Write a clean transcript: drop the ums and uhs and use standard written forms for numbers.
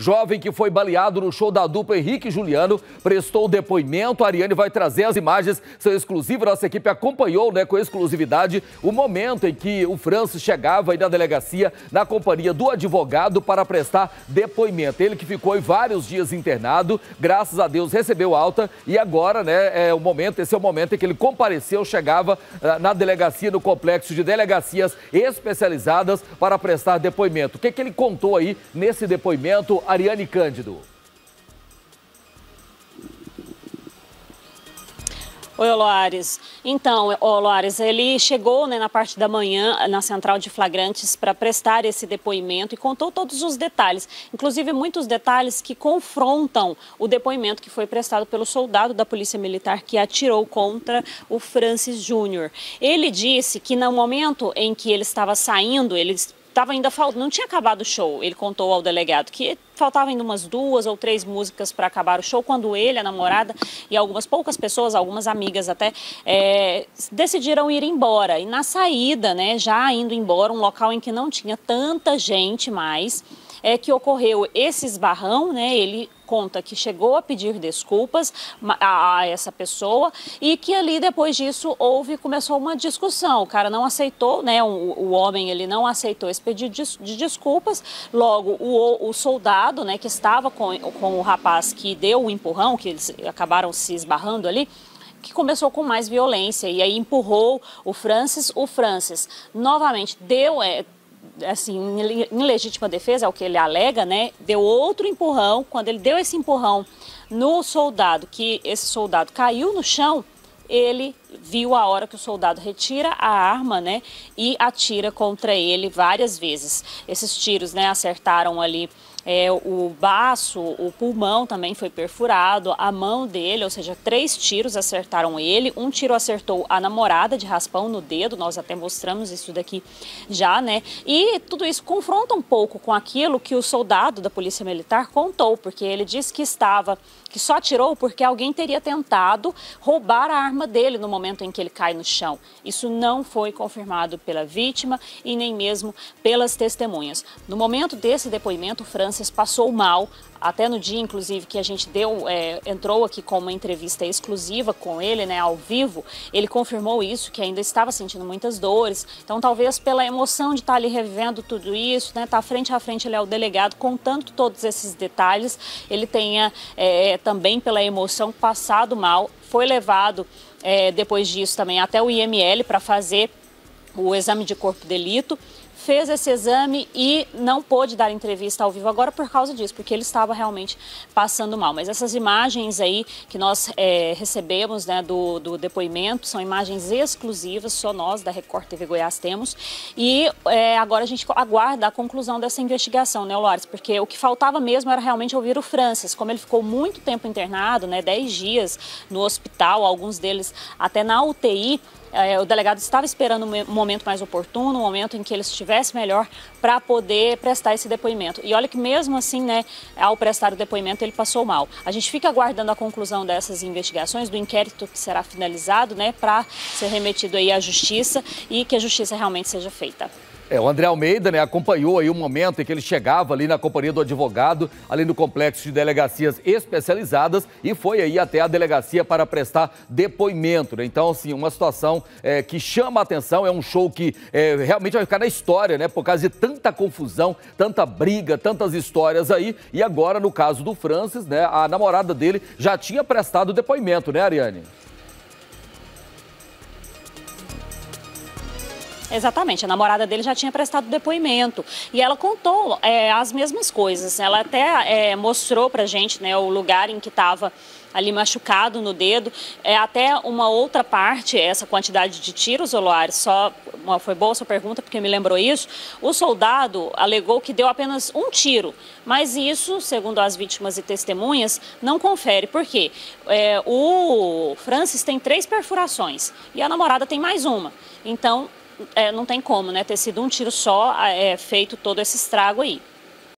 Jovem que foi baleado no show da dupla Henrique Juliano prestou depoimento. A Ariane vai trazer as imagens, são exclusivas. Nossa equipe acompanhou, né, com exclusividade o momento em que o Francis chegava aí na delegacia na companhia do advogado para prestar depoimento. Ele que ficou aí vários dias internado, graças a Deus recebeu alta e agora, né, é o momento, esse é o momento em que ele compareceu, chegava na delegacia, no complexo de delegacias especializadas para prestar depoimento. O que que ele contou aí nesse depoimento, Ariane Cândido? Oi, Aloares. Então, Aloares, ele chegou, né, na parte da manhã na central de flagrantes para prestar esse depoimento e contou todos os detalhes, inclusive muitos detalhes que confrontam o depoimento que foi prestado pelo soldado da Polícia Militar que atirou contra o Francis Júnior. Ele disse que no momento em que ele estava saindo, ele estava ainda faltando, não tinha acabado o show. Ele contou ao delegado que faltavam ainda umas 2 ou 3 músicas para acabar o show, quando ele, a namorada e algumas poucas pessoas, algumas amigas até, decidiram ir embora. E na saída, né, já indo embora, um local em que não tinha tanta gente mais, é que ocorreu esse esbarrão, né? Ele conta que chegou a pedir desculpas a essa pessoa e que ali depois disso começou uma discussão. O cara não aceitou, né? O homem, ele não aceitou esse pedido de desculpas. Logo, o soldado, né, que estava com o rapaz que deu o empurrão, que eles acabaram se esbarrando ali, que começou com mais violência e aí empurrou o Francis. O Francis novamente deu... assim, em legítima defesa, é o que ele alega, né? Deu outro empurrão. Quando ele deu esse empurrão no soldado, que esse soldado caiu no chão, ele viu a hora que o soldado retira a arma, né, e atira contra ele várias vezes. Esses tiros, né, acertaram ali o baço, o pulmão também foi perfurado, a mão dele, ou seja, 3 tiros acertaram ele. Um tiro acertou a namorada de raspão no dedo, nós até mostramos isso daqui já, né? E tudo isso confronta um pouco com aquilo que o soldado da Polícia Militar contou, porque ele disse que só atirou porque alguém teria tentado roubar a arma dele no momento em que ele cai no chão. Isso não foi confirmado pela vítima e nem mesmo pelas testemunhas. No momento desse depoimento, o Francis passou mal, até no dia, inclusive, que a gente entrou aqui com uma entrevista exclusiva com ele, né, ao vivo. Ele confirmou isso, que ainda estava sentindo muitas dores. Então, talvez pela emoção de estar ali revivendo tudo isso, né, tá frente a frente, ele é o delegado, contando todos esses detalhes, ele tenha também pela emoção passado mal, foi levado depois disso também até o IML para fazer o exame de corpo de delito. Fez esse exame e não pôde dar entrevista ao vivo agora por causa disso, porque ele estava realmente passando mal. Mas essas imagens aí que nós recebemos, né, do depoimento, são imagens exclusivas, só nós da Record TV Goiás temos. E agora a gente aguarda a conclusão dessa investigação, né, Aloares? Porque o que faltava mesmo era realmente ouvir o Francis. Como ele ficou muito tempo internado, né, 10 dias no hospital, alguns deles até na UTI, o delegado estava esperando um momento mais oportuno, um momento em que ele estivesse melhor para poder prestar esse depoimento. E olha que mesmo assim, né, ao prestar o depoimento, ele passou mal. A gente fica aguardando a conclusão dessas investigações, do inquérito que será finalizado, né, para ser remetido aí à justiça e que a justiça realmente seja feita. O André Almeida, né, acompanhou aí o momento em que ele chegava ali na companhia do advogado, ali no complexo de delegacias especializadas, e foi aí até a delegacia para prestar depoimento, né? Então, assim, uma situação que chama a atenção, é um show que realmente vai ficar na história, né, por causa de tanta confusão, tanta briga, tantas histórias aí. E agora, no caso do Francis, né, a namorada dele já tinha prestado depoimento, né, Ariane? Exatamente, a namorada dele já tinha prestado depoimento e ela contou as mesmas coisas. Ela até mostrou pra gente, né, o lugar em que estava ali machucado no dedo, até uma outra parte, essa quantidade de tiros, Aloares, foi boa sua pergunta porque me lembrou isso. O soldado alegou que deu apenas um tiro, mas isso, segundo as vítimas e testemunhas, não confere. Por quê? O Francis tem 3 perfurações e a namorada tem mais uma, então não tem como, né, ter sido um tiro só feito todo esse estrago aí.